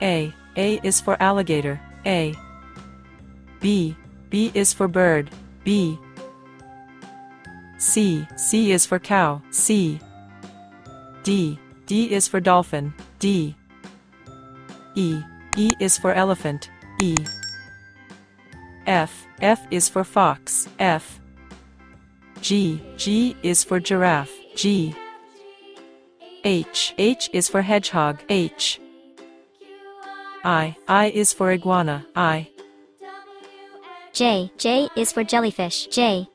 A. A is for alligator, A. B. B is for bird, B. C. C is for cow, C. D. D is for dolphin, D. E. E is for elephant, E. F. F is for fox, F. G. G is for giraffe, G. H. H is for hedgehog, H. I is for iguana, I. J. J is for jellyfish, J.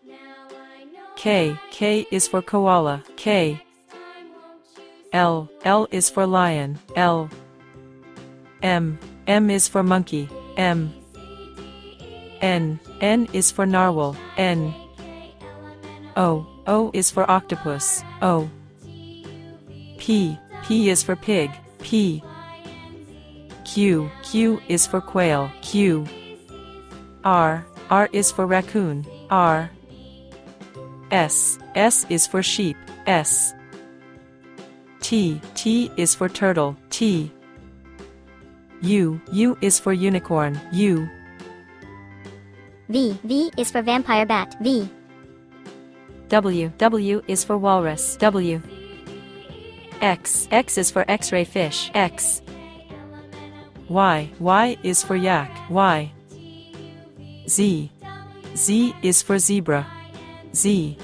K. K is for koala, K. L. L is for lion, L. M. M is for monkey, M. N. N is for narwhal, N. O. O is for octopus, O. P. P is for pig, P. Q. Q is for quail, Q. R. R is for raccoon, R. S. S is for sheep, S. T. T is for turtle, T. U. U is for unicorn, U. V. V is for vampire bat, V. W. W is for walrus, W. X. X is for X-ray fish, X. Y. Y is for yak, Y. Z. Z is for zebra, Z.